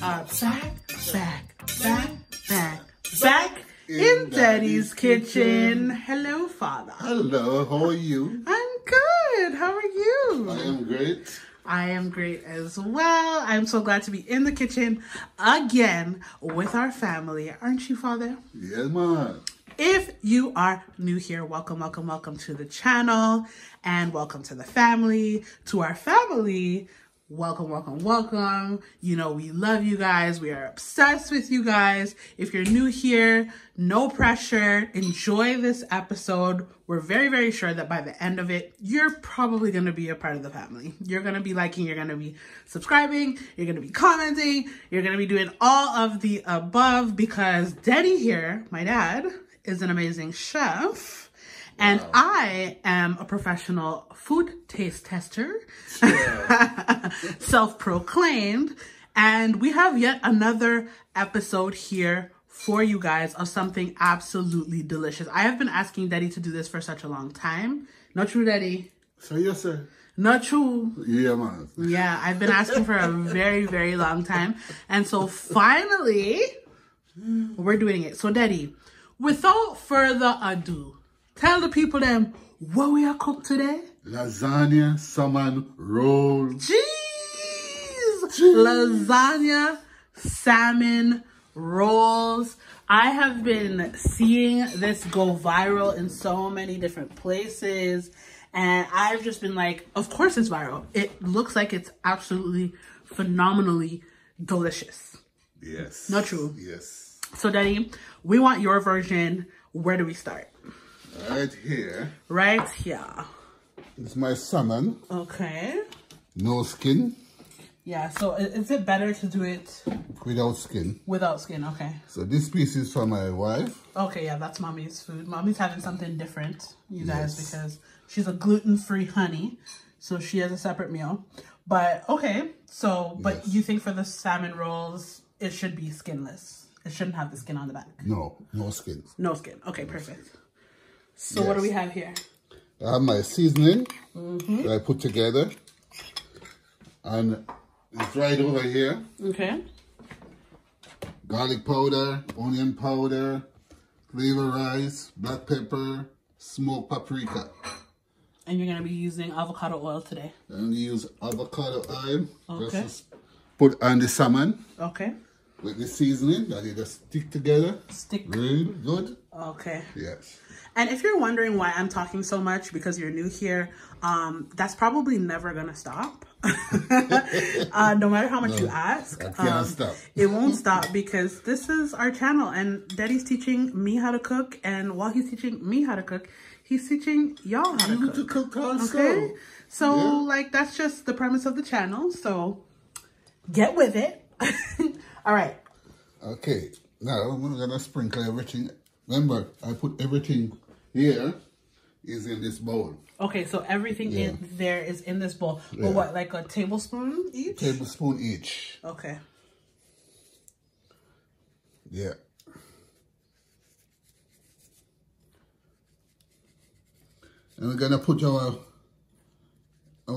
Back in Daddy's kitchen. Hello, Father. Hello, how are you? I'm good. How are you? I am great. I am great as well. I'm so glad to be in the kitchen again with our family. Aren't you, Father? Yes, ma'am. If you are new here, welcome, welcome, welcome to the channel, and welcome to the family, to our family. Welcome, welcome, welcome. You know, we love you guys. We are obsessed with you guys. If you're new here, no pressure. Enjoy this episode. We're very, very sure that by the end of it, you're probably going to be a part of the family. You're going to be liking, you're going to be subscribing, you're going to be commenting, you're going to be doing all of the above, because Deddy here, my dad, is an amazing chef. And wow. I am a professional food taste tester, yeah. Self-proclaimed. And we have yet another episode here for you guys of something absolutely delicious. I have been asking Deddy to do this for such a long time. Not true, Deddy? So yes, sir. Not true. Yeah, man. Yeah, I've been asking for a very, very long time. And so finally, we're doing it. So Deddy, without further ado, tell the people them what we are cooked today. Lasagna, salmon, roll. Jeez! Lasagna, salmon, rolls. I have been seeing this go viral in so many different places. And I've just been like, of course it's viral. It looks like it's absolutely phenomenally delicious. Yes. Not true. Yes. So Daddy, we want your version. Where do we start? Right here. Right here. It's my salmon. Okay. No skin. Yeah, so is it better to do it without skin? Without skin, okay. So this piece is for my wife. Okay, yeah, that's mommy's food. Mommy's having something different, you guys, yes, because she's a gluten-free honey. So she has a separate meal. But okay, so but yes, you think for the salmon rolls it should be skinless. It shouldn't have the skin on the back. No, no skin. No skin. Okay, no perfect. Skin. So yes, what do we have here? I have my seasoning that I put together, and it's right over here. Okay. Garlic powder, onion powder, flavor rice, black pepper, smoked paprika. And you're gonna be using avocado oil today. And use avocado oil. Okay. Just put on the salmon. Okay. With the seasoning that they just stick together. Stick. Really good. Okay. Yes. And if you're wondering why I'm talking so much because you're new here, that's probably never going to stop. No matter how much you ask, it won't stop, because this is our channel and Daddy's teaching me how to cook. And while he's teaching me how to cook, he's teaching y'all how to cook. Okay. So yeah, like, that's just the premise of the channel. So get with it. All right. Okay. Now I'm going to sprinkle everything. Remember, I put everything here is in this bowl. Okay, so everything in there is in this bowl. But yeah, what, like a tablespoon each? Tablespoon each. Okay. Yeah. And we're gonna put our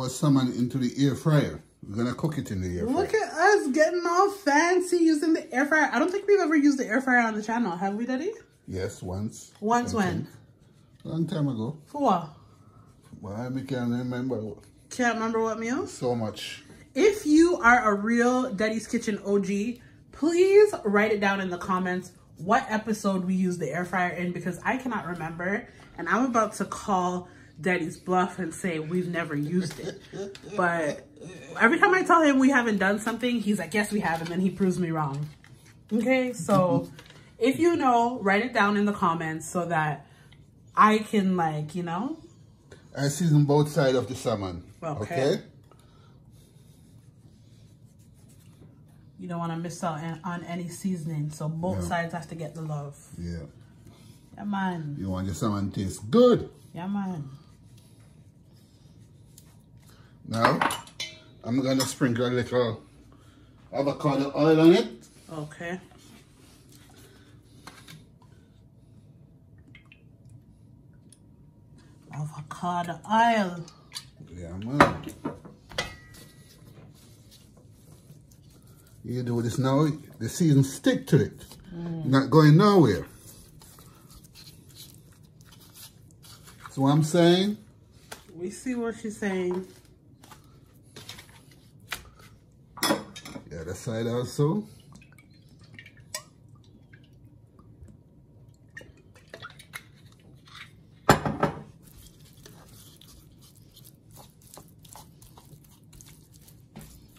salmon into the air fryer. We're gonna cook it in the air fryer. Look at us getting all fancy using the air fryer. I don't think we've ever used the air fryer on the channel, have we, Daddy? Yes, once. Once when? Long time ago. For what? Well, I can't remember. Can't remember what meal? So much. If you are a real Deddy's Kitchen OG, please write it down in the comments what episode we used the air fryer in, because I cannot remember. And I'm about to call Daddy's bluff and say we've never used it. But every time I tell him we haven't done something, he's like, yes, we have. And then he proves me wrong. Okay, so... if you know, write it down in the comments so that I can, like, you know. I season both sides of the salmon. Okay. You don't want to miss out on any seasoning, so both sides have to get the love. Yeah. Yeah, man. You want your salmon to taste good. Yeah, man. Now, I'm going to sprinkle a little avocado oil on it. Okay. Avocado oil. Yeah, man. You do this now, the season stick to it. Mm. You're not going nowhere. So what I'm saying? We see what she's saying. The other side also.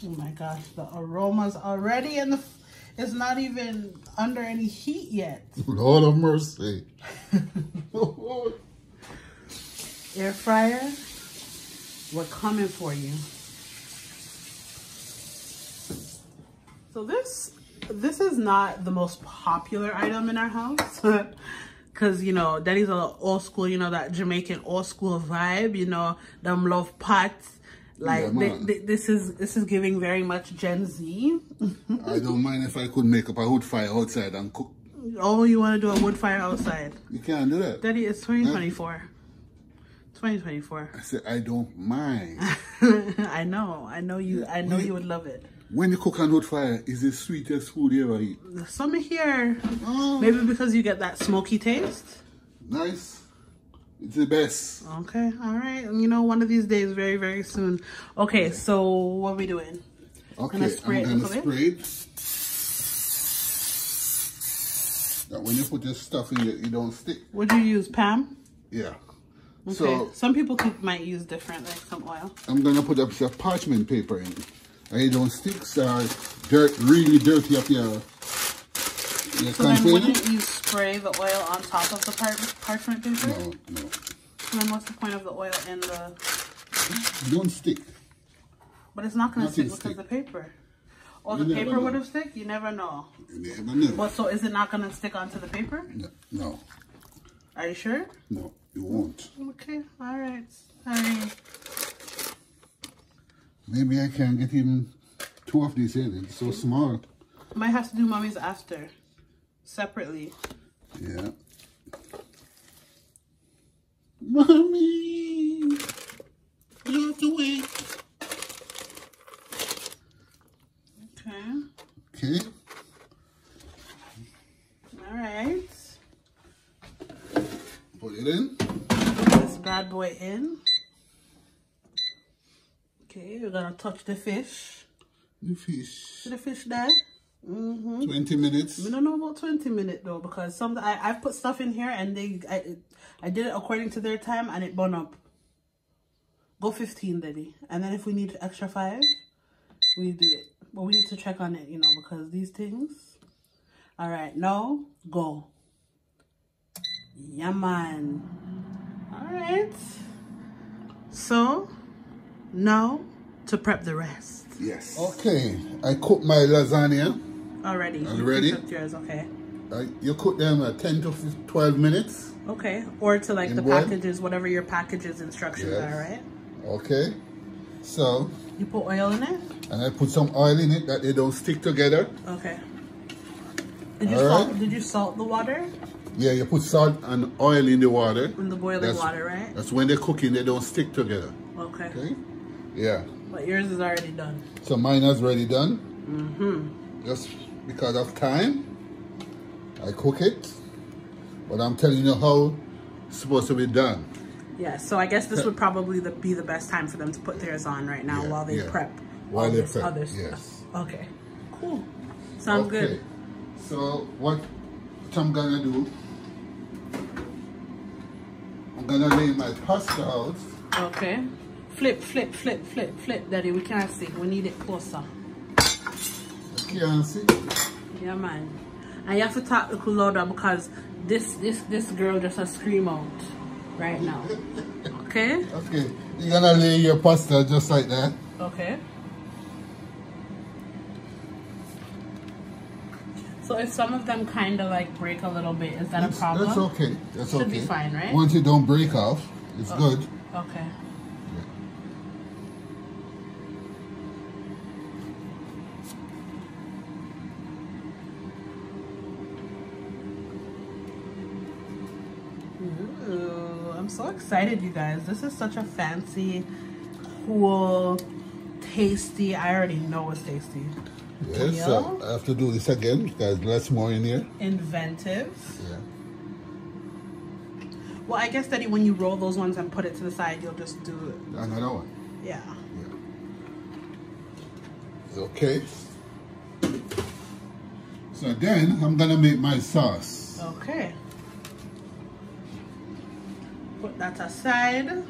Oh my gosh, the aroma's already in the, it's not even under any heat yet. Lord of mercy. Air fryer, we're coming for you. So this is not the most popular item in our house. Cause you know, Daddy's a old school, you know, that Jamaican old school vibe, you know, them love pots. Like yeah, this is giving very much Gen Z. I don't mind if I could make up a wood fire outside and cook. Oh, you want to do a wood fire outside? You can't do that. Daddy, it's 2024. 2024. I said I don't mind. I know you would love it. When you cook on wood fire, it's the sweetest food you ever eat. Some here. Oh. Maybe because you get that smoky taste. Nice. It's the best. Okay, all right. You know, one of these days, very, very soon. Okay, yeah. So what are we doing? Okay, I'm gonna spray it. Now, when you put your stuff in, you don't stick. Would you use Pam? Yeah. Okay. So some people might use different, like some oil. I'm gonna put up some parchment paper in, and it don't stick. So dirt, really dirty up your. So then wouldn't you spray the oil on top of the parchment paper? No. So then what's the point of the oil in the... It don't stick. But it's not going to stick because the paper. Or the paper would have stick? You never know. You never know. Well, so is it not going to stick onto the paper? No. Are you sure? No, you won't. Okay, all right. Sorry. Maybe I can get him two of these in. It's so small. Might have to do mommy's after. Separately. Yeah. Mommy! You have to wait. Okay. Alright. Put it in. Put this bad boy in. Okay, we're gonna touch the fish. The fish. The fish there. Mm-hmm. 20 minutes. We don't know about 20 minutes though, because some I've put stuff in here and I did it according to their time and it burned up. Go 15, Daddy, and then if we need extra 5, we do it. But we need to check on it, you know, because these things. All right, now go. Yeah, man. All right. So now to prep the rest. Yes. Okay, I cooked my lasagna. Already. Already. Yours, okay. You cook them 10 to 12 minutes. Okay, or to like the packages, whatever your packages instructions are, right? Okay, so. You put oil in it? And I put some oil in it that they don't stick together. Okay. Did you salt the water? Yeah, you put salt and oil in the water. In the boiling water, right? That's when they're cooking, they don't stick together. Okay. Okay? Yeah. But yours is already done. So mine is already done. Mm-hmm. Just because of time, I cook it. But I'm telling you how it's supposed to be done. Yeah, so I guess this would probably be the best time for them to put theirs on right now while they prep. While they prep, other stuff. Okay, cool. Sounds good. So what I'm going to do, I'm going to lay my pasta out. Okay. Flip, flip, flip, flip, flip, Daddy. We can't see. We need it closer. You can't see? Yeah, man. And you have to talk a little louder because this girl just a scream out right now. Okay? Okay. You're gonna lay your pasta just like that. Okay. So if some of them kind of like break a little bit, is that a problem? That's okay. That's okay. Should be fine, right? Once you don't break off, it's good. Okay. I'm so excited, you guys. This is such a fancy, cool, tasty. I already know it's tasty. Yes, yeah. So I have to do this again because there's more in here. Inventive. Yeah. Well, I guess that when you roll those ones and put it to the side, you'll just do it. Another one. Yeah. Yeah. Okay. So then I'm gonna make my sauce. Okay. Put that aside.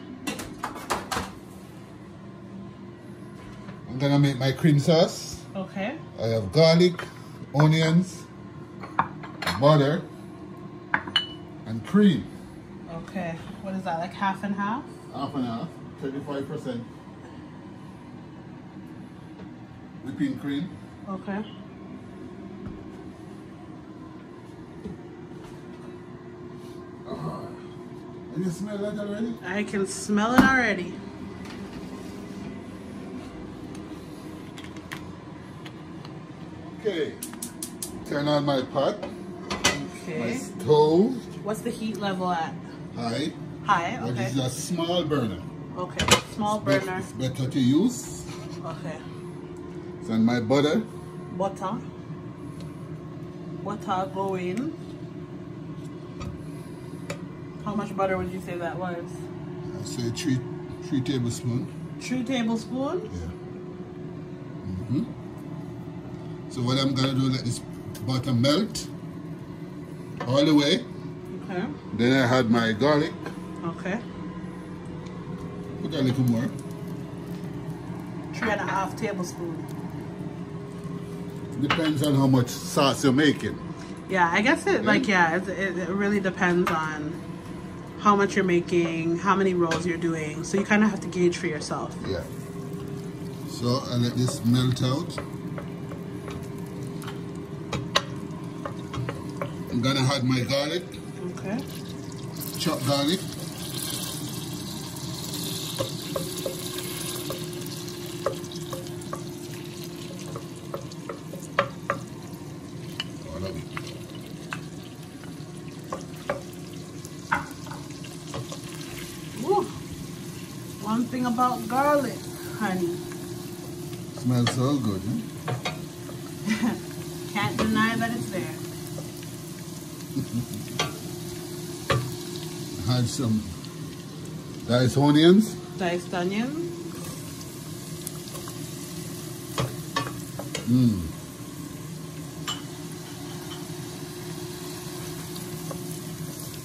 I'm gonna make my cream sauce. Okay. I have garlic, onions, butter, and cream. Okay. What is that, like half and half? Half and half, 35% whipping cream. Okay. Can you smell that already? I can smell it already. Okay. Turn on my pot. Okay. My stove. What's the heat level at? High. High, okay. This is a small burner. Okay, small burner. It's better to use. Okay. So my butter. Butter. Butter go in. How much butter would you say that was? I'd say three tablespoons. 3 tablespoons? Yeah. Mm-hmm. So what I'm gonna do, let this butter melt all the way. Okay. Then I had my garlic. Okay. Put a little more. 3 1/2 tablespoons. Depends on how much sauce you're making. Yeah, I guess it, like, yeah, it really depends on how much you're making, how many rolls you're doing. So you kind of have to gauge for yourself. Yeah. So I let this melt out. I'm gonna add my garlic. Okay. Chopped garlic. One thing about garlic, honey. Smells so good, huh? Can't deny that it's there. Had some diced onions. Diced onions. Mmm.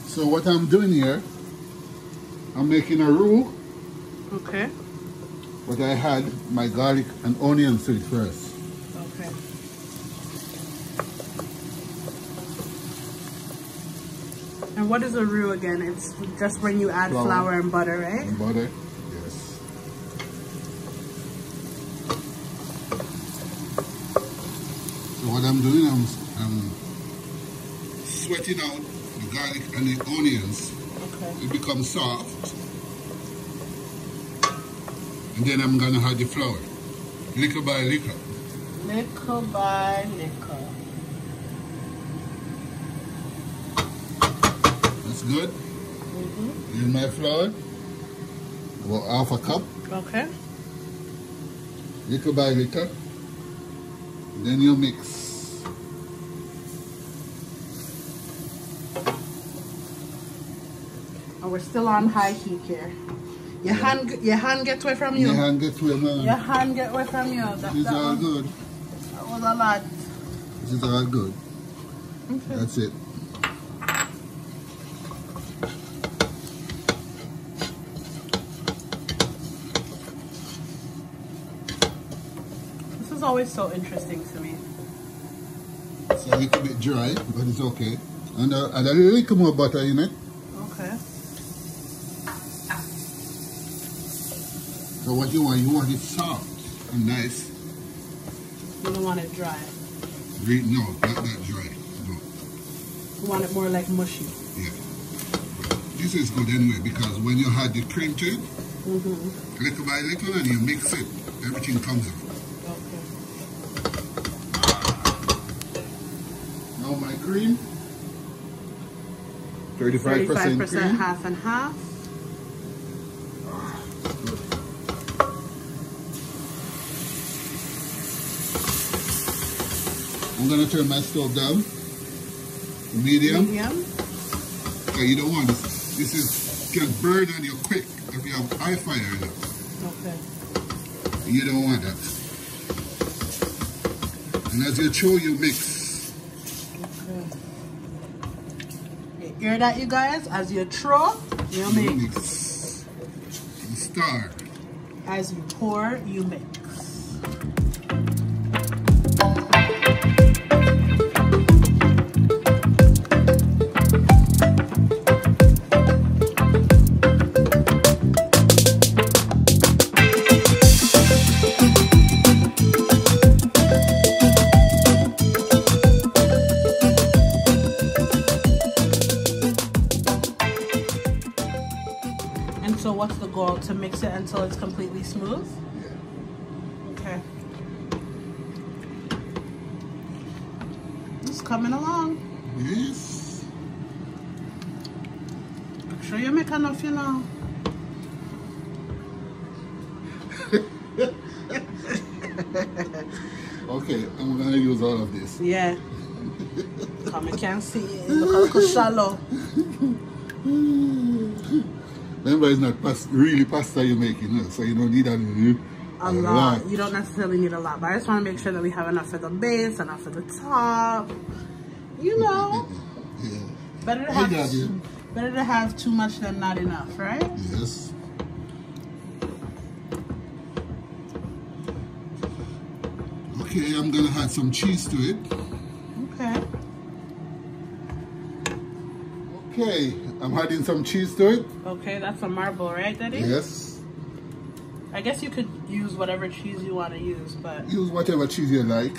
So what I'm doing here, I'm making a roux. Okay. But I had my garlic and onions to it first. Okay. And what is a roux again? It's just when you add flour and butter, right? And butter, yes. So what I'm doing, I'm sweating out the garlic and the onions. Okay. It becomes soft. And then I'm gonna add the flour, little by little. Little by little. That's good. Mm-hmm. Here's my flour, about 1/2 cup. Okay. Little by little. Then you mix. And we're still on high heat here. Your hand gets away from you. Your hand gets away, man. Your hand gets away from you. This is all good. That was a lot. This is all good. Okay. That's it. This is always so interesting to me. It's a little bit dry, but it's okay. And add a little more butter in it. Okay. So what you want it soft and nice. You don't want it dry. No, not that dry. No. You want it more like mushy. Yeah. This is good anyway because when you add the cream to it, little by little and you mix it, everything comes out. Okay. Now my cream. 35% cream. Half and half. I'm going to turn my stove down. Medium. Okay, you don't want this. This is can burn on you quick if you have high fire in it. Okay. You don't want that. And as you chew, you mix. Okay. You hear that, you guys? As you throw, you mix. You stir. As you pour, you mix. So what's the goal? To mix it until it's completely smooth? Yeah. Okay. It's coming along. Yes. Make sure you make enough, you know. Okay, I'm gonna use all of this. Yeah. Come, you can see it. Look how shallow. Remember, it's not pasta, really pasta you're making, no? So you don't need a lot. You don't necessarily need a lot, but I just want to make sure that we have enough for the base, enough for the top. You know, yeah. Better to have too much than not enough, right? Yes. Okay, I'm gonna add some cheese to it. Okay. Okay, I'm adding some cheese to it. Okay, that's a marble, right, Daddy? Yes. I guess you could use whatever cheese you want to use, but... Use whatever cheese you like.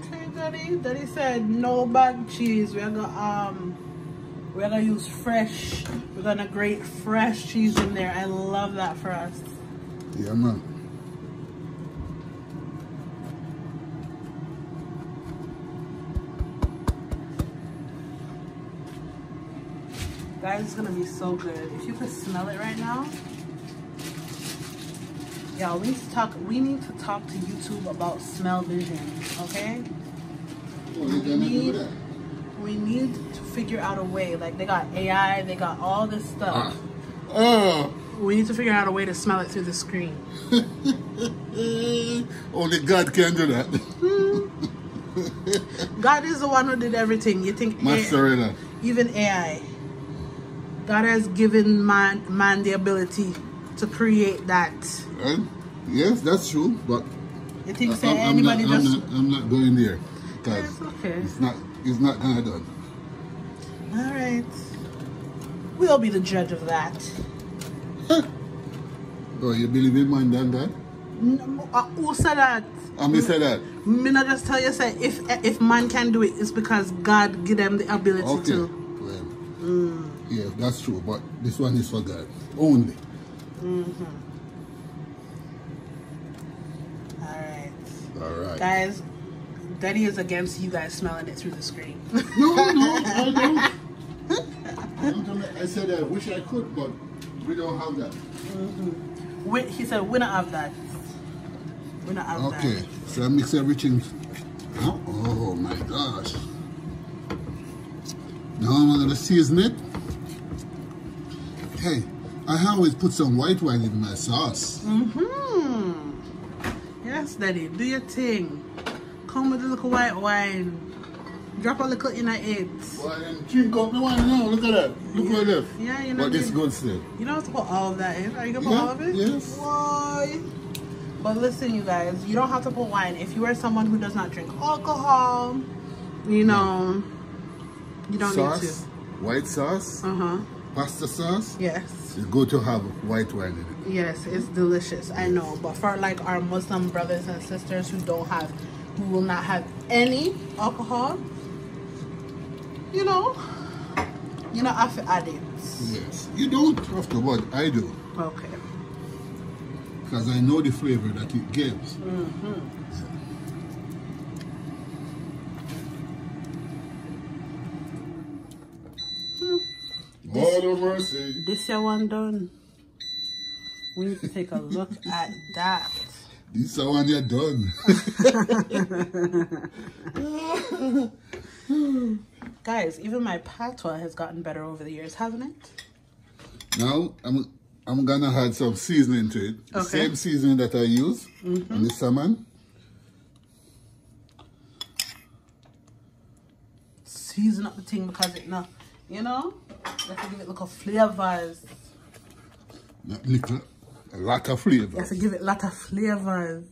Okay, Daddy. Daddy said no bag cheese. We're gonna use fresh. We're gonna grate fresh cheese in there. I love that for us. Yeah, man. Guys, it's gonna be so good. If you could smell it right now. Y'all, we need to talk to YouTube about smell vision, okay? We need to figure out a way. Like, they got AI, they got all this stuff. We need to figure out a way to smell it through the screen. Only God can do that. God is the one who did everything. You think AI, even AI. God has given man the ability to create that. Right? Yes, that's true, but you think I'm not going there. Guys, it's okay. It's not gonna done. Alright. We'll be the judge of that. Oh, you believe in man done that? No, who said that? I said that. Me not just tell you say if man can do it, it's because God give them the ability to. Well. Yeah, that's true, but this one is for God only. Mm-hmm. All right. Guys, Daddy is against you guys smelling it through the screen. No, I don't. I said I wish I could, but we don't have that. Mm-hmm. He said we don't have that. We don't have that. Okay, so I mix everything. Oh my gosh. Now I'm gonna season it. Hey, I always put some white wine in my sauce. Mm-hmm. Yes, Daddy, do your thing. Come with a little white wine. Drop a little in it. Well, drink up the wine now. Look at that. Look what left. Yeah, you know. But it's good still. You don't have to put all of that in. Are you gonna put all of it? Yes. Why? But listen, you guys, you don't have to put wine. If you are someone who does not drink alcohol, you know, you don't need to. White sauce. Pasta sauce? Yes. It's good to have white wine in it. Yes, it's delicious. I know. But for like our Muslim brothers and sisters who will not have any alcohol, you don't have to add it. Yes. You don't have to, but I do. Okay. Because I know the flavor that it gives. Mm-hmm. This your one done. We need to take a look at that. This is when you're done. Guys, even my patois has gotten better over the years, hasn't it? Now, I'm going to add some seasoning to it. The same seasoning that I use on the salmon. Season up the thing because it now, you know, you have to give it little flavors. Not little, a lot of flavors. You have to give it a lot of flavors.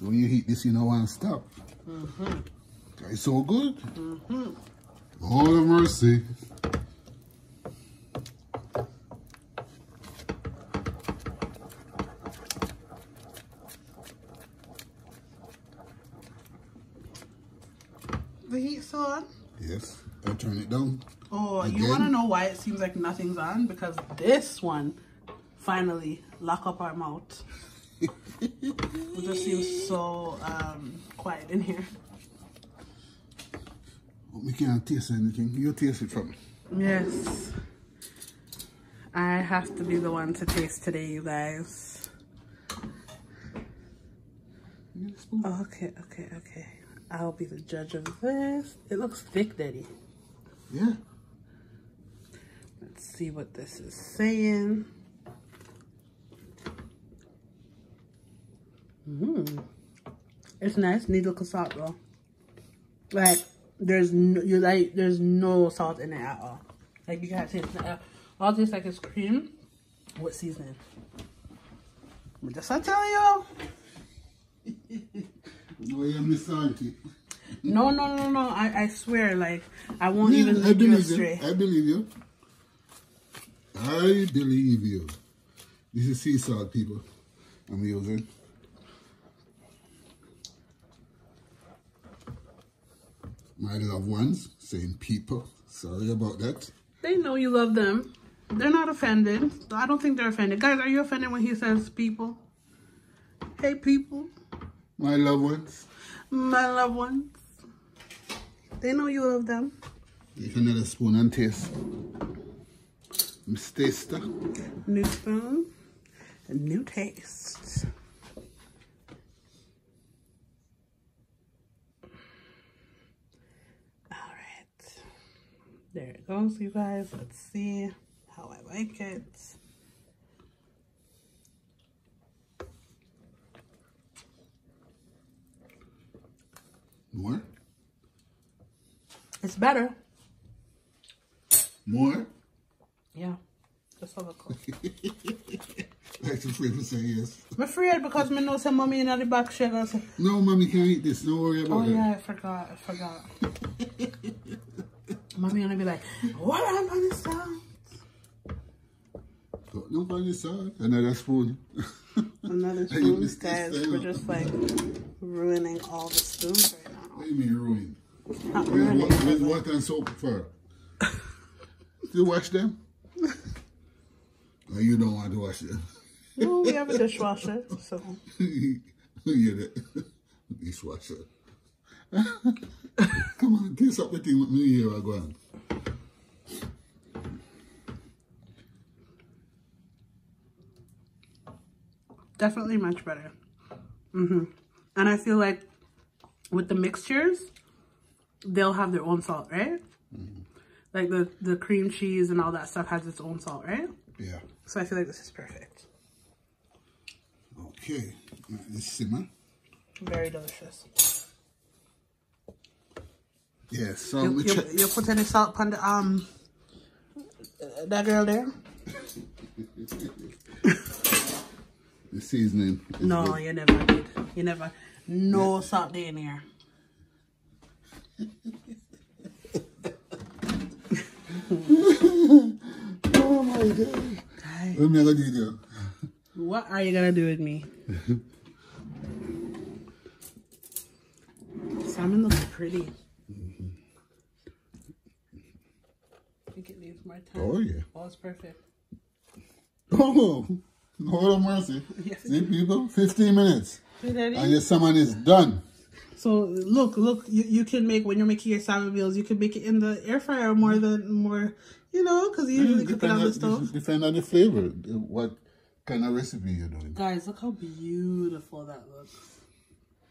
When you eat this, you know, one stop. It's so good. Lord of mercy. The heat's still on? Yes, I turn it down. Oh, again. You want to know why it seems like nothing's on? Because this one finally lock up our mouth. It just seems so quiet in here. We can't taste anything. You taste it from me. Yes. I have to be the one to taste today, you guys. Okay, okay, okay. I'll be the judge of this. It looks thick, Daddy. Yeah. Let's see what this is saying. It's nice. Need a little salt though. Like there's no, you like there's no salt in it at all. Like you can't taste it. All this like is cream with seasoning. I'm just gonna tell you. No, I am salty. No, no, no, no. I swear, like, I won't even lead you astray. I believe you. I believe you. This is sea salt, people. I'm using. My loved ones saying people. Sorry about that. They know you love them. They're not offended. I don't think they're offended. Guys, are you offended when he says people? Hey, people. My loved ones. My loved ones. They know you love them. Take another spoon and taste. Miss Taster. New spoon. New taste. Alright. There it goes, you guys. Let's see how I like it. More? It's better. More? Yeah. That's all I'm afraid to say yes. I'm afraid because I know some mommy in the back she goes, no, mommy can't eat this. Don't worry about that. Oh, yeah, I forgot. I forgot. Mommy gonna be like, what am on the side? No, on the side. Another spoon. Another spoon, guys. We're just like ruining all the spoons right now. What do you mean ruin? With what and soap for? Do you wash them? Or you don't want to wash them? No, we have a dishwasher, so. Yeah, the dishwasher. Come on, do something with me here, I go on. Definitely much better. And I feel like with the mixtures, they'll have their own salt, right? Like the cream cheese and all that stuff has its own salt, right? Yeah. So I feel like this is perfect. Okay. Let's simmer. Very delicious. Yeah, so you put any salt on the, that girl there? The seasoning. No, good. You never did. You never. No salt in here. Oh my God. Guys. What am I gonna do? What are you gonna do with me? Salmon looks pretty. I think it needs more time. Oh yeah. Oh, it's perfect. Oh, Lord of mercy. Yes. See people? 15 minutes. And your salmon is done. So look, you can make, when you're making your salmon meals, you can make it in the air fryer more, you know, because you usually cook it on the stove. Depend on the flavor, what kind of recipe you're doing. Guys, look how beautiful that looks.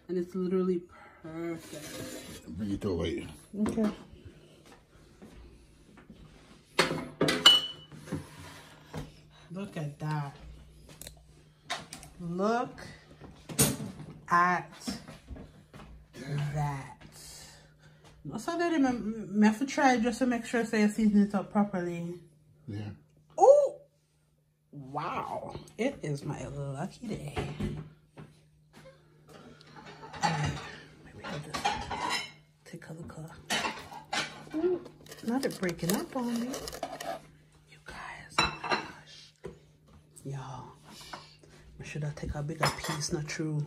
And it's literally perfect. Bring it over here. Okay. Look at that. Look at that. So that I have to try just to make sure so you season it up properly. Yeah. Oh! Wow. It is my lucky day. Maybe I'll just take a look. Ooh, not it breaking up on me. You guys, oh my gosh. Y'all, should I take a bigger piece? Not true.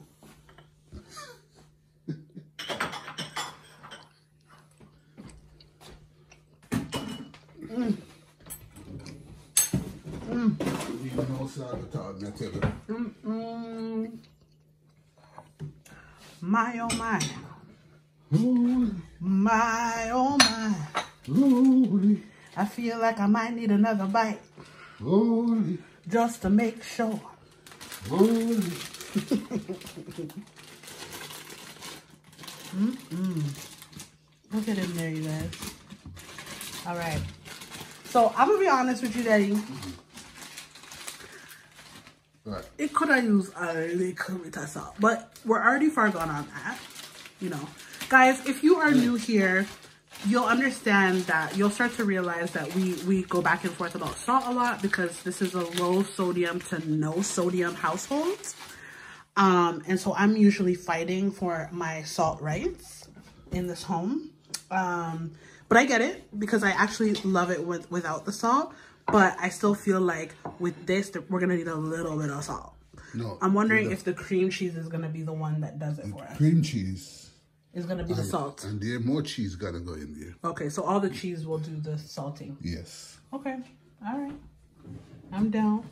My oh my. Ooh. My oh my. Ooh. I feel like I might need another bite. Ooh. Just to make sure. Look at him there, you guys. All right. So I'm gonna be honest with you, Daddy. Right. It could have used a little bit of salt, but we're already far gone on that, you know. Guys, if you are new here, you'll understand that you'll start to realize that we go back and forth about salt a lot because this is a low sodium to no sodium household. And so I'm usually fighting for my salt rights in this home. But I get it because I actually love it without the salt. But I still feel like with this, we're going to need a little bit of salt. No, I'm wondering if the cream cheese is going to be the one that does it for us. Cream cheese is going to be the salt. And there more cheese got to go in there. Okay, so all the cheese will do the salting. Yes. Okay. All right. I'm down.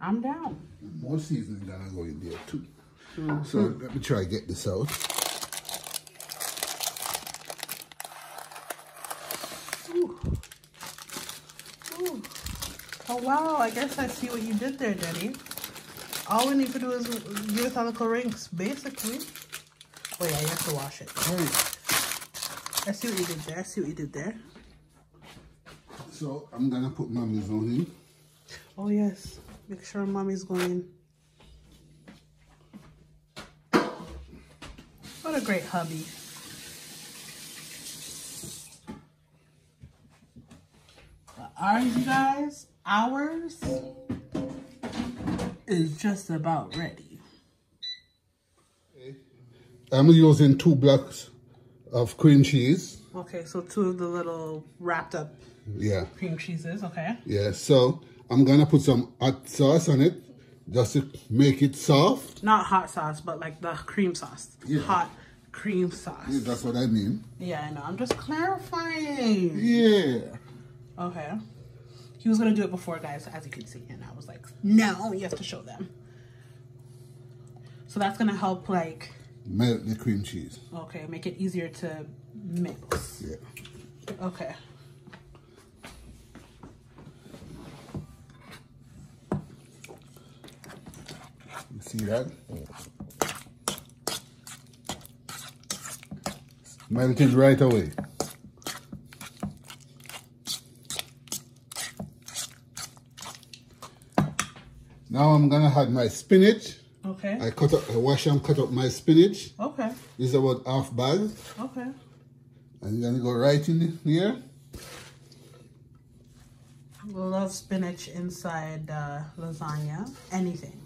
I'm down. More seasoning got to go in there too. Mm-hmm. So let me try to get this out. Oh, wow, I guess I see what you did there, Daddy. All we need to do is give it a little rinse, basically. Oh, yeah, you have to wash it. Right. I see what you did there. I see what you did there. So, I'm going to put Mommy's on in. Oh, yes. Make sure Mommy's going in. What a great hubby. But ours, you guys. Ours is just about ready. I'm using 2 blocks of cream cheese. Okay, so 2 of the little wrapped up cream cheeses, okay. Yeah, so I'm gonna put some hot sauce on it just to make it soft. Not hot sauce, but like the cream sauce. Yeah. Hot cream sauce. Yeah, that's what I mean. Yeah, I know. I'm just clarifying. Yeah. Okay. He was going to do it before, guys, as you can see. And I was like, no, you have to show them. So that's going to help, like... melt the cream cheese. Okay, make it easier to mix. Yeah. Okay. You see that? Melted right away. Now I'm gonna add my spinach. Okay. I wash and cut up my spinach. Okay. This is about half bag. Okay. And you're gonna go right in here. I love spinach inside lasagna. Anything.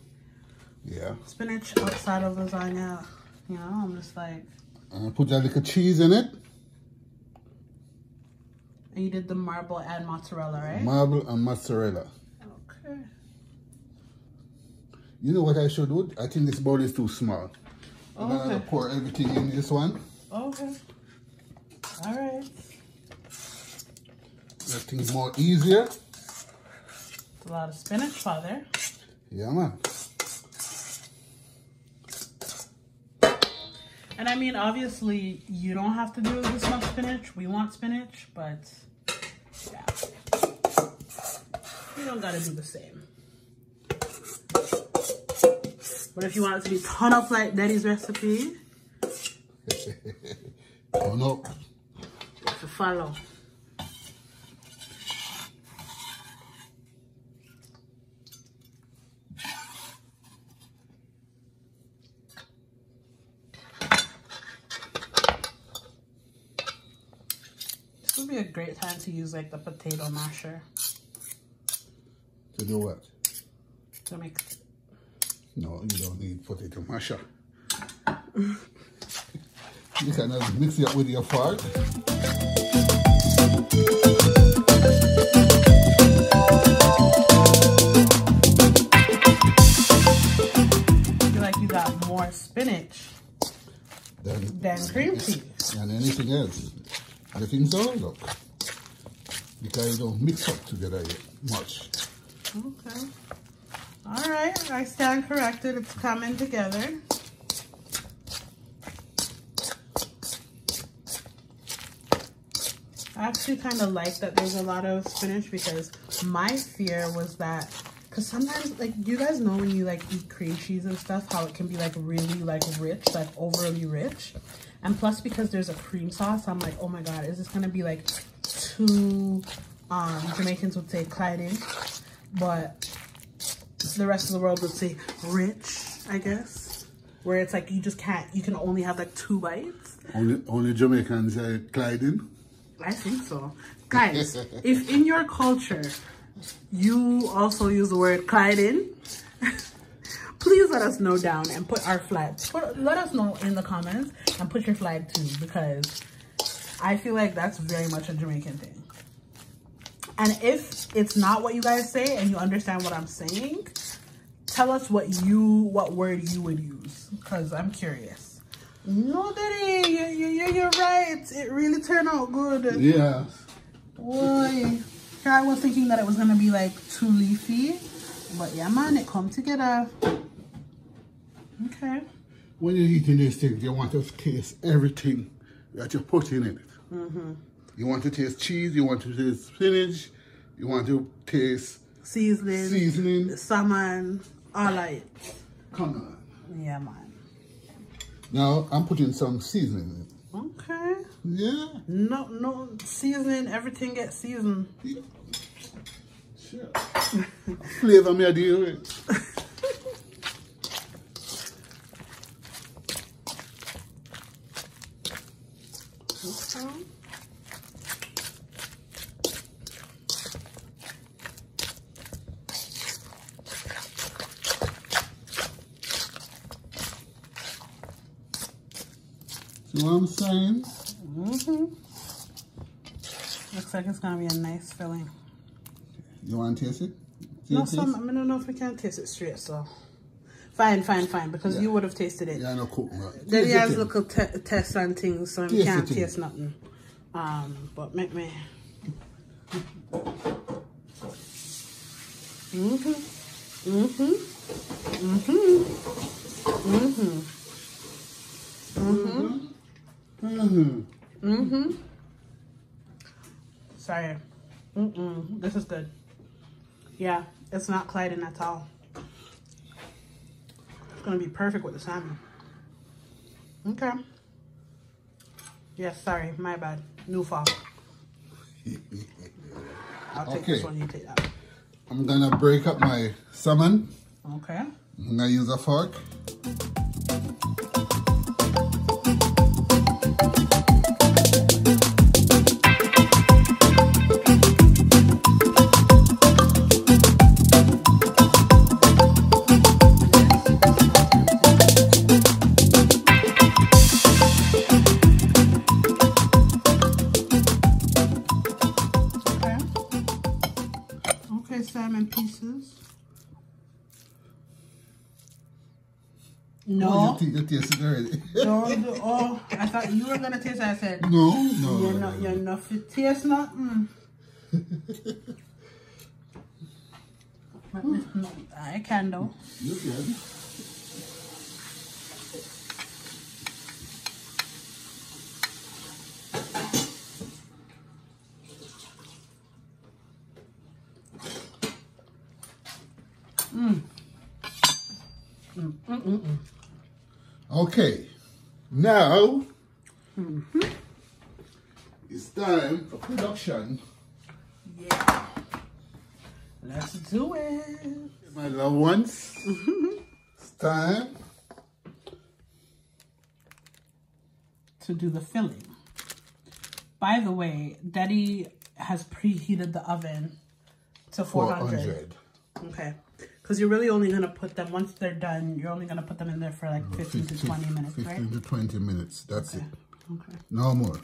Yeah. Spinach outside of lasagna. You know, I'm just like. And I put a little cheese in it. And you did the marble and mozzarella, right? Marble and mozzarella. Okay. You know what I should do? I think this bowl is too small. I'm going to pour everything in this one. Okay. All right. That thing's more easier. It's a lot of spinach, Father. Yeah, man. And I mean, obviously, you don't have to do this much spinach. We want spinach, but yeah. You don't got to do the same. But if you want it to be torn up like Deddy's recipe, torn up, you have to follow. This would be a great time to use like the potato masher. To do what? To make. No, you don't need potato masher. You can just mix it up with your fork. I feel like you got more spinach than cream cheese. And anything else. I think so, look. Because you don't mix up together yet much. Okay. All right, I stand corrected. It's coming together. I actually kind of like that there's a lot of spinach, because my fear was that, because sometimes, like, you guys know when you like eat cream cheese and stuff, how it can be like really like rich, like overly rich. And plus, because there's a cream sauce, I'm like, oh my God, is this gonna be like too, Jamaicans would say clyding, but the rest of the world would say rich, I guess, where it's like you just can't, you can only have like two bites. Only Jamaicans are clyding. I think so. Guys, if in your culture you also use the word clyding, please let us know down and put our flag. Let us know in the comments and put your flag too, because I feel like that's very much a Jamaican thing. And if it's not what you guys say and you understand what I'm saying, tell us what word you would use, because I'm curious. No, Daddy, you're right. It really turned out good. Yeah. Boy, I was thinking that it was going to be like too leafy. But yeah, man, it come together. Okay. When you're eating these things, you want to taste everything that you put in it. Mm-hmm. You want to taste cheese. You want to taste spinach. You want to taste seasoning. Salmon. All of it. Come on. Yeah, man. Now I'm putting some seasoning in. Okay. Yeah. No seasoning. Everything gets seasoned. Yeah. Sure. Flavor me a deal with. Okay. You know what I'm saying? Mm-hmm. Looks like it's gonna be a nice filling. You wanna taste it? I don't know if we can taste it straight, so. Fine, because you would have tasted it. Yeah, no cook. Daddy has local tests and things, so we can't taste nothing. But make me. Sorry. This is good. Yeah, it's not clyding at all. It's gonna be perfect with the salmon. Okay. Yes, sorry, my bad. New fall. I'll take this one, you take that one. I'm gonna break up my salmon. Okay. I'm gonna use a fork. Salmon pieces. No. Oh, you tasted already. Oh, I thought you were gonna taste it. I said no. You're not. You taste nothing. I can though. You can. Okay, now it's time for production. Yeah, let's do it, my loved ones. It's time to do the filling. By the way, Daddy has preheated the oven to 400. Okay. Because you're really only going to put them, once they're done, you're only going to put them in there for like 15 to 20 minutes, right? 15 to 20 minutes. That's it. Okay. No more.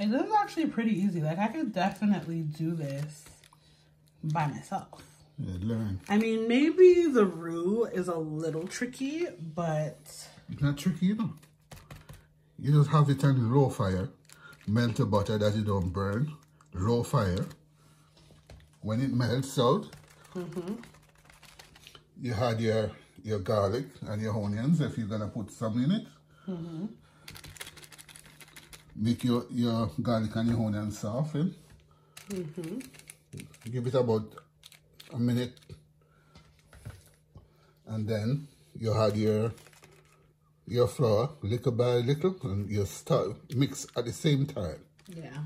And this is actually pretty easy. Like, I could definitely do this by myself. Yeah, learn. I mean, maybe the roux is a little tricky, but... It's not tricky, you know. You just have it on the low fire. Melt the butter that it don't burn. Low fire. When it melts out, you add your garlic and your onions if you're going to put some in it. Make your garlic and your onion soften. Give it about a minute, and then you add your flour little by little, and you start mix at the same time. Yeah,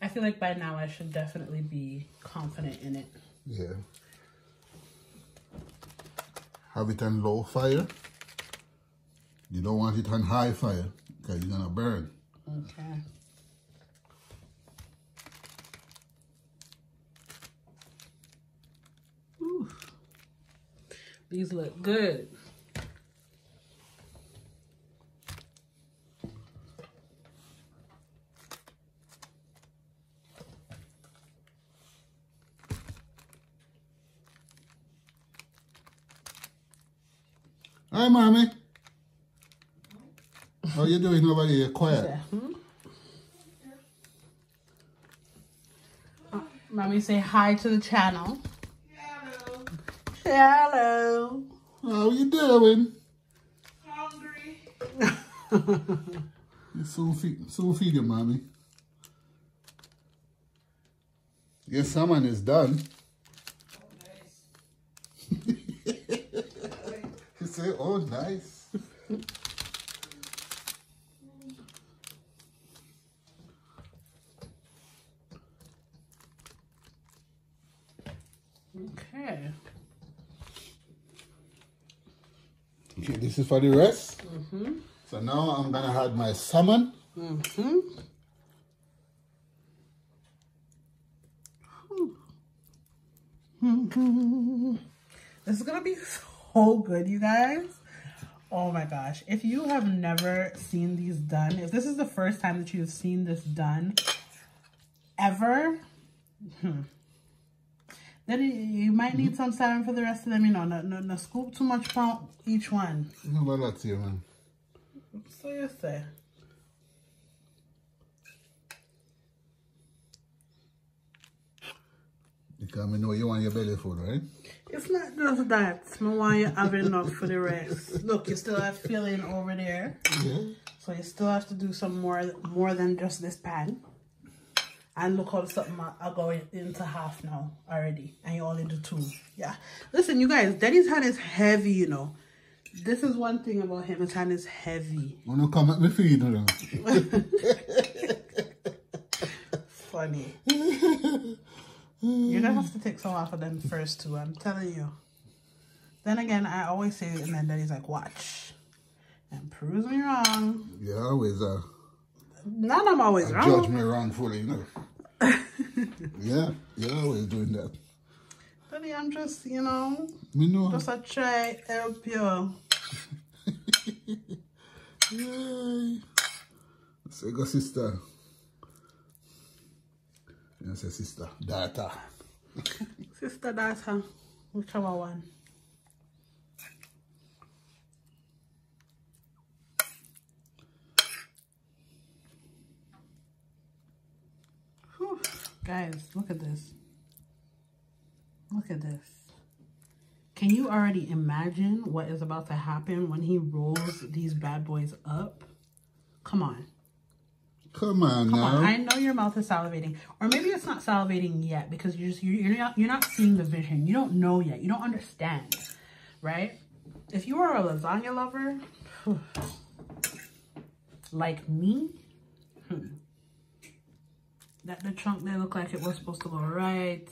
I feel like by now I should definitely be confident in it. Yeah, have it on low fire. You don't want it on high fire because you're gonna burn. Okay. These look good. Hi, Mommy. How you doing? Nobody here? Quiet. Mommy, say hi to the channel. Hello. How you doing? Hungry. so feed your mommy. Your salmon is done. Oh, nice. You say, oh, nice. Okay. Okay, this is for the rest. So now I'm gonna add my salmon. This is gonna be so good, you guys. Oh my gosh. If you have never seen these done, if this is the first time that you've seen this done ever, then you might need some salmon for the rest of them, you know. No scoop too much for each one. No, but that's here, man. So you say. Because I know you want your belly food, right? It's not just that. I want you have enough for the rest. Look, you still have filling over there. Yeah. So you still have to do some more than just this pan. And look how something are going into half now already. And you're all into two. Yeah. Listen, you guys, Daddy's hand is heavy, you know. This is one thing about him. His hand is heavy. Wanna come at me feed now? Funny. You're gonna have to take some off of them first too, I'm telling you. Then again, I always say it, and then Daddy's like, watch. And proves me wrong. Yeah, always None of them always wrong. Judge me wrongfully, you know. Yeah, you're always doing that. Daddy, I'm just, you know, me know. Just a try help you. Yay. Say go sister. You know, say sister, daughter. Sister, daughter, whichever one. Guys, look at this. Look at this. Can you already imagine what is about to happen when he rolls these bad boys up? Come on. Come on now. Come on. I know your mouth is salivating. Or maybe it's not salivating yet because you're not seeing the vision. You don't know yet. You don't understand, right? If you are a lasagna lover, like me, that the chunk there looked like it was supposed to go right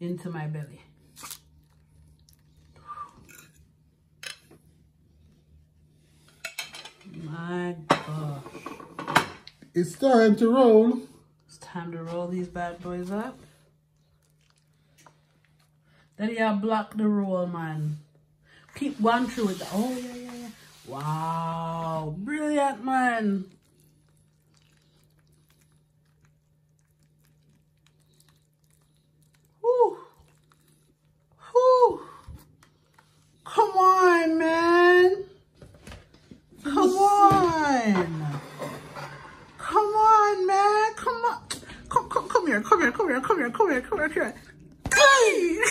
into my belly. My gosh. It's time to roll. It's time to roll these bad boys up. Then y'all block the roll, man. Keep one through with the... Oh, yeah, yeah, yeah. Wow. Brilliant, man. Whew. Whew. Come on, man. Come on. Come on, man. Come on. Come here. Come here. Come here. Come here. Come here. Come here. Come here. Hey!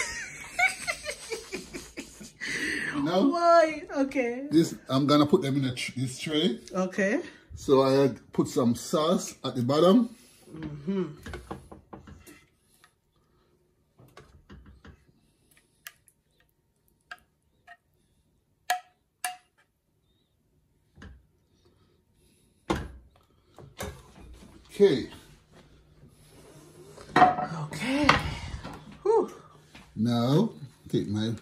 No. Why? Okay. This I'm gonna put them in this tray. Okay. So I had put some sauce at the bottom. Mm-hmm. Okay. Okay. Whew. Now take my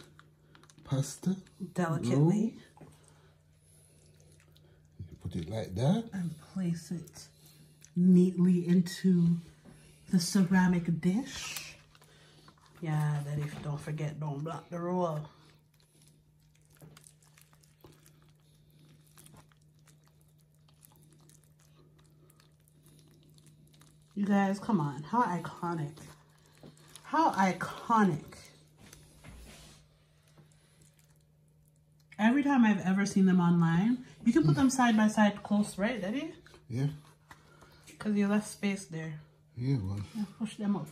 pasta delicately. Roll. Put it like that. And place it neatly into the ceramic dish. Yeah, that if you don't forget, don't block the roll. You guys, come on. How iconic. How iconic. Every time I've ever seen them online, you can put them side by side close, right, Daddy? Yeah. Because you left space there. Yeah, well. Yeah, push them up.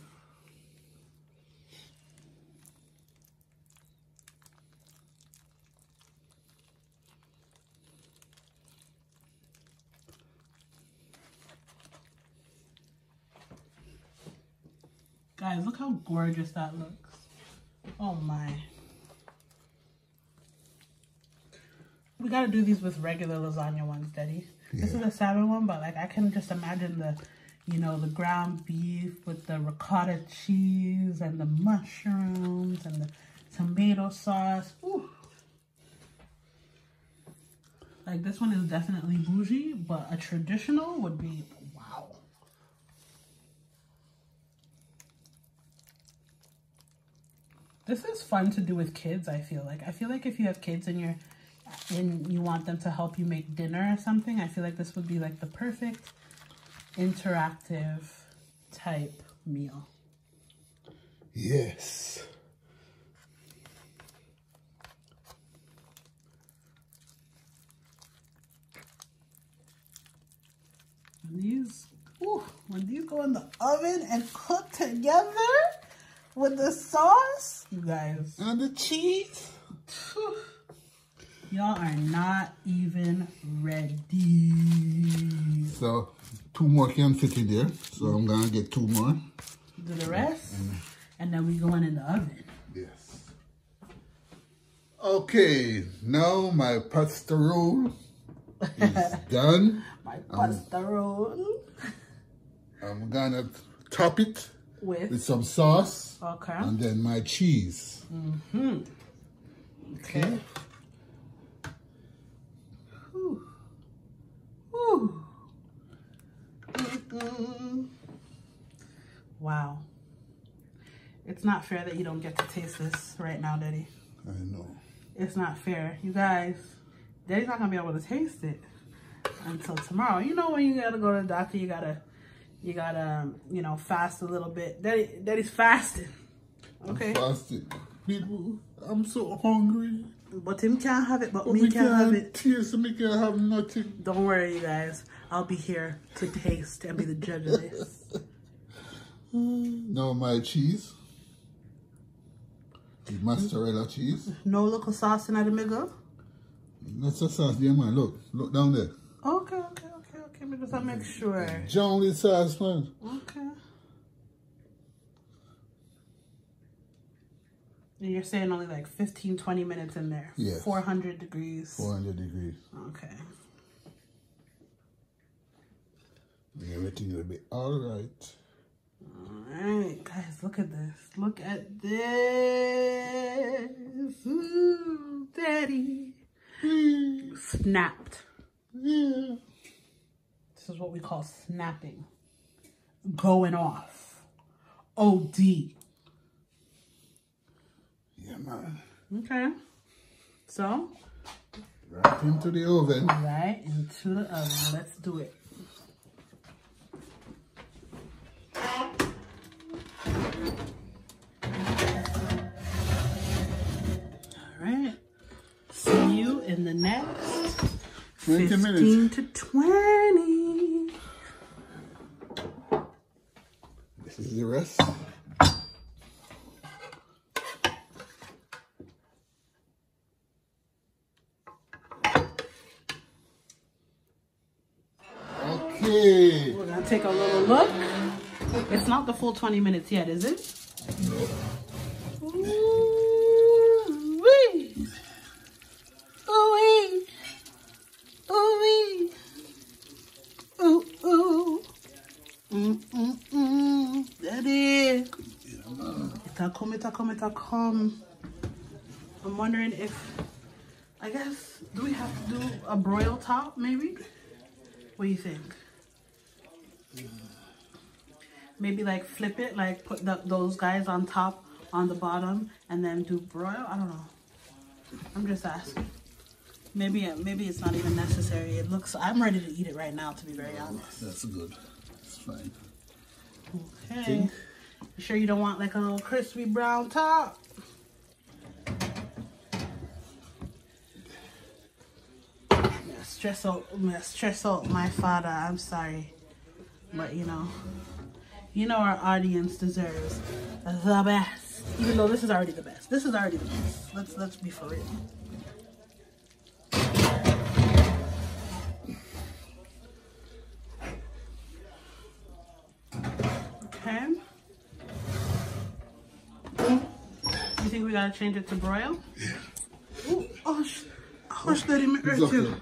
Guys, look how gorgeous that looks. Oh my. We gotta do these with regular lasagna ones, Daddy. Yeah. This is a salmon one, but like I can just imagine the, you know, the ground beef with the ricotta cheese and the mushrooms and the tomato sauce. Ooh. Like this one is definitely bougie, but a traditional would be wow. This is fun to do with kids, I feel like. I feel like if you have kids and you want them to help you make dinner or something, I feel like this would be like the perfect interactive type meal. Yes. When these go in the oven and cook together with the sauce, you guys, and the cheese. Y'all are not even ready. So, two more can fit in there. So, I'm going to get two more. Do the rest. And then we going in the oven. Yes. Okay. Now, my pasta roll is done. My pasta roll. I'm going to top it with some sauce. Okay. And then my cheese. Mm-hmm. Okay. Wow. It's not fair that you don't get to taste this right now, Daddy. I know. It's not fair. You guys, Daddy's not going to be able to taste it until tomorrow. You know when you got to go to the doctor, you know, fast a little bit. Daddy's fasting. Okay? I'm fasting. People, I'm so hungry. But him can't have it, but me can't have it. Yes, me can't have nothing. Don't worry, you guys. I'll be here to taste and be the judge of this. Now my cheese. The mozzarella cheese. No local sauce in the middle? Not so sauce there, man. Look. Look down there. Okay, okay, okay. okay, because I make sure. Only size sponge. Okay. And you're saying only like 15, 20 minutes in there. Yeah. 400 degrees. 400 degrees. Okay. Everything will be all right. All right, guys, look at this. Look at this. Ooh, Daddy. Snapped. Yeah. This is what we call snapping. Going off. OD. Yeah, man. Okay. So. Right into the oven. Right into the oven. Let's do it. In the next 15 minutes. To 20. This is the rest. Okay. We're going to take a little look. It's not the full 20 minutes yet, is it? No. It'll come. I'm wondering if, I guess, do we have to do a broil top, maybe? What do you think? Maybe like flip it, like put those guys on top, on the bottom, and then do broil? I don't know. I'm just asking. Maybe it's not even necessary. It looks, I'm ready to eat it right now, to be very honest. That's good. It's fine. Okay. You sure you don't want like a little crispy brown top? Stress out my father. I'm sorry, but you know our audience deserves the best. Even though this is already the best. This is already the best. Let's be for real. Okay. You think we gotta change it to broil? Yeah. Ooh, oh, that it right too.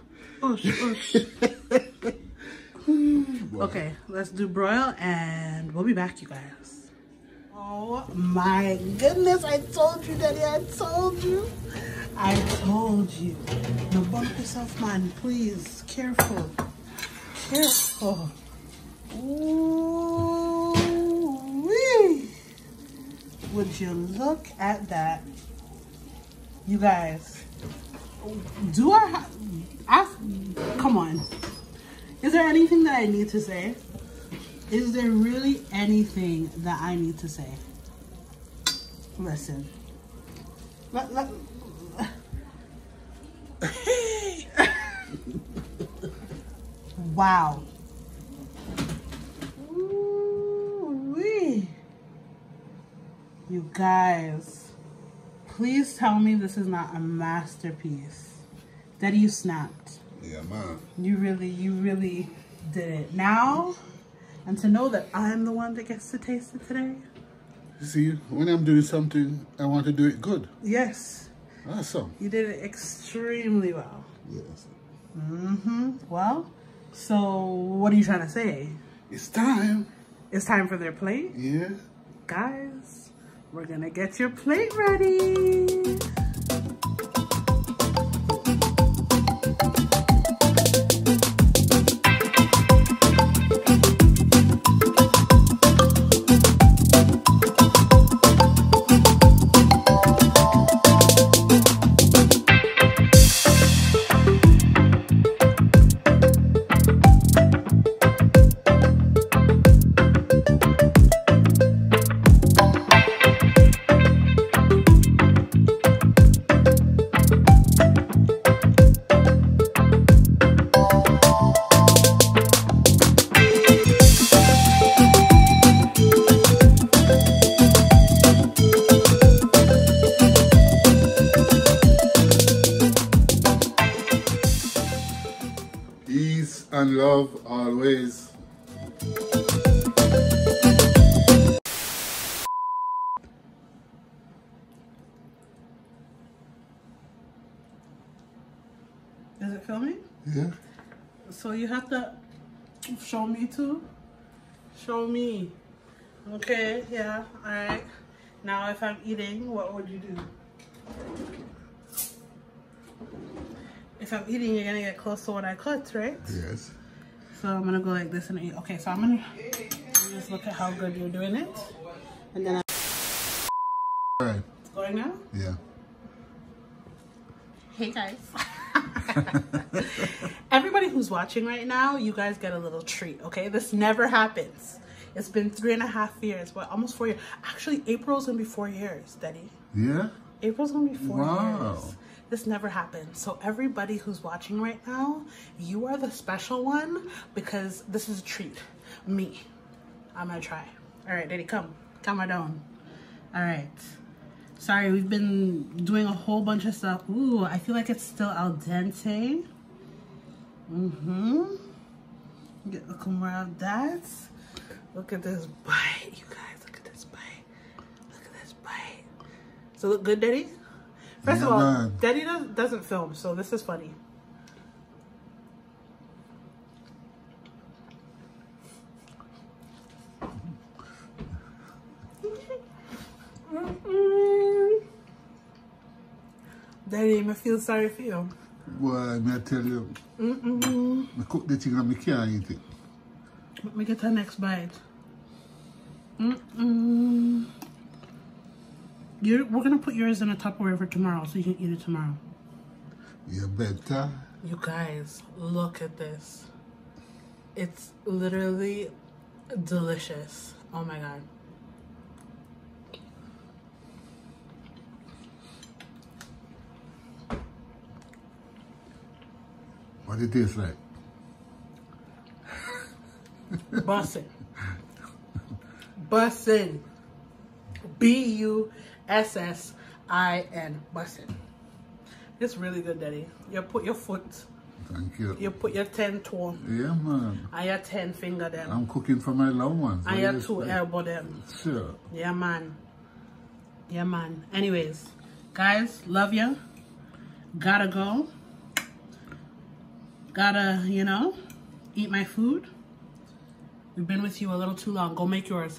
Okay, let's do broil and we'll be back, you guys. Oh my goodness, I told you, Daddy, I told you. I told you. Now bump yourself, man, please. Careful. Careful. Ooh. Would you look at that? You guys, do I have, come on. Is there anything that I need to say? Is there really anything that I need to say? Listen. Wow. You guys, please tell me this is not a masterpiece. Daddy, you snapped. Yeah, man. You really did it. Now, and to know that I'm the one that gets to taste it today. You see, when I'm doing something, I want to do it good. Yes. Awesome. You did it extremely well. Yes. Well, so what are you trying to say? It's time. It's time for their plate? Yeah. Guys. We're gonna get your plate ready. peace and love always. Is it filming? Yeah. So you have to show me too? Show me. Okay, yeah, all right. Now if I'm eating, what would you do? If I'm eating, you're gonna get close to what I cooked, right? Yes. So I'm gonna go like this and eat. Okay, so I'm gonna just look at how good you're doing it. And then all right. It's going now? Yeah. Hey guys. Everybody who's watching right now, you guys get a little treat, okay? This never happens. It's been 3.5 years, but almost 4 years. Actually, April's gonna be 4 years, Daddy. Yeah? April's gonna be 4 years. This never happened. So everybody who's watching right now, you are the special one because this is a treat. Me. I'm gonna try. All right, Daddy, come. Come right on. All right. Sorry, we've been doing a whole bunch of stuff. Ooh, I feel like it's still al dente. Mm-hmm. Get the camera out of that. Look at this bite, you guys. Look at this bite. Look at this bite. Does it look good, Daddy? First of all, Daddy doesn't film, so this is funny. Daddy, I feel sorry for you. Well, I tell you, I cook the thing and I can't eat it. Let me get the next bite. We're going to put yours in a Tupperware for tomorrow so you can eat it tomorrow. You better. You guys, look at this. It's literally delicious. Oh my God. What it tastes like? Bussin'. Bussin'. B-U-S-S-I-N. Bussin'. It's really good, Daddy. You put your foot. Thank you. You put your 10 toe. Yeah, man. And your 10 finger them. I'm cooking for my long ones. And your 2 elbow them. Sure. Yeah, man. Yeah, man. Anyways, guys, love ya. Gotta go. Gotta, you know, eat my food. We've been with you a little too long. Go make yours.